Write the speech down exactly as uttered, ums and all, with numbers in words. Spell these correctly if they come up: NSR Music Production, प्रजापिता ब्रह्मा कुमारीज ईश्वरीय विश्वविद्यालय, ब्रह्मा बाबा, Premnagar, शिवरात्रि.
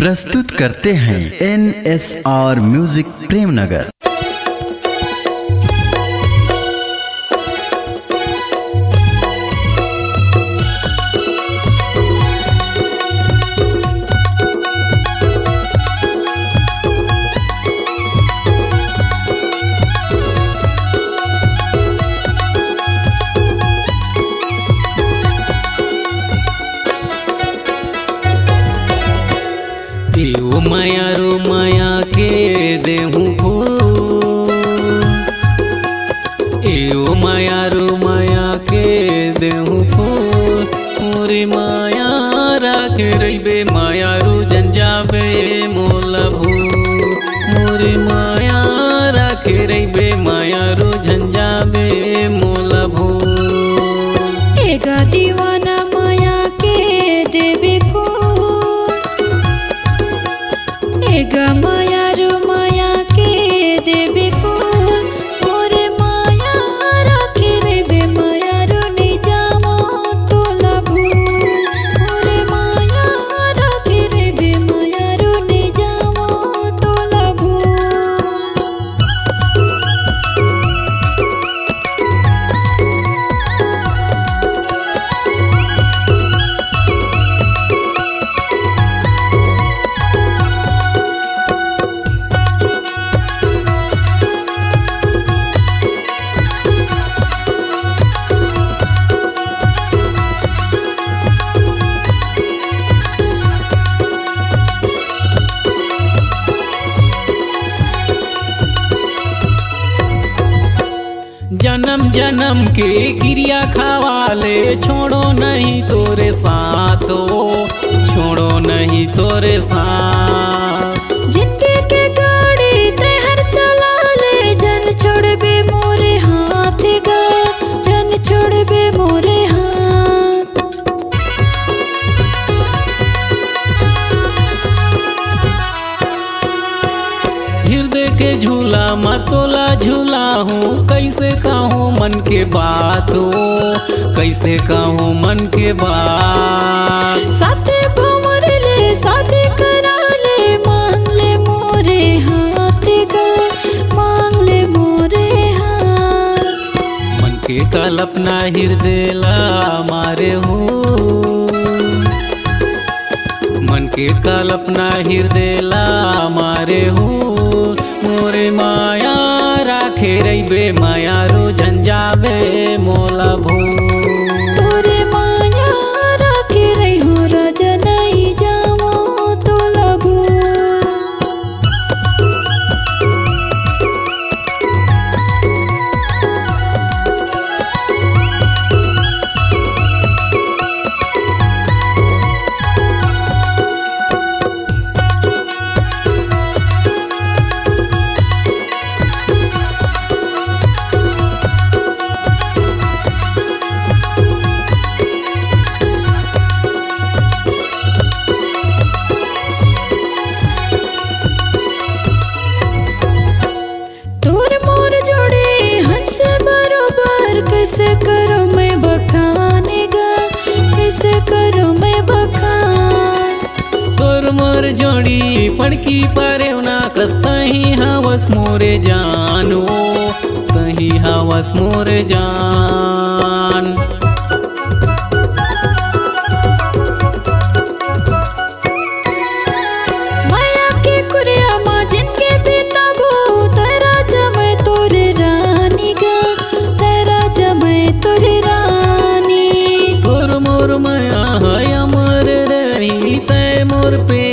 प्रस्तुत करते हैं N S R music Premnagar. देऊ माया रो माया के देहू फूल, एऊ माया रो माया के देहू फूल। मोरे माया राख रहिबे माया रो जन जाबे मोला भूल। मोरे माया राख रहिबे माया रो जन जाबे मोला भूल। एगा दीवाना माया के देबे फूल, एगा माया रो माया के देबे फूल। मोरे माया राखे रहिबे माया रो नी जावा तोला भूल। मोरे माया राखे रहिबे माया रो नी जावा तोला जन्म जन्म के क्रिया खावाले छोड़ो नहीं तोरे साथ, ओ छोड़ो नहीं तोरे साथ। जिंदगी के गाड़ी तेहर चला ले जन छोड़बे मोरे हाथ गा, जन छोड़बे मोरे हाथ। हृदय के झूला मतोला झूला हूँ, कैसे कहूँ मन के बात, हो कैसे कहूँ मन के बात। साथे भंवर ले साथे करा ले मांग ले मोरे हाथ गा, मांग ले मोरे हाथ। मन के कल्पना हृदय ला मारे हो, मन के कल्पना हृदय ला मारे हो। मोरे माया राखे रहिबे माया रो जन जाबे मोला भूल। तोरे माया राखे रहिबे मोला जन जावा तोला जोड़ी फड़की पारे ना कस तही हवस मोरे जानो, तही हवस मोरे जान। माया के कुरिया माँ जिनके बिना भू तेरा जमे तोरे रानी गा, तेरा जमे तोरे रानी। तोर मोर माया है अमर रही तय मोर पे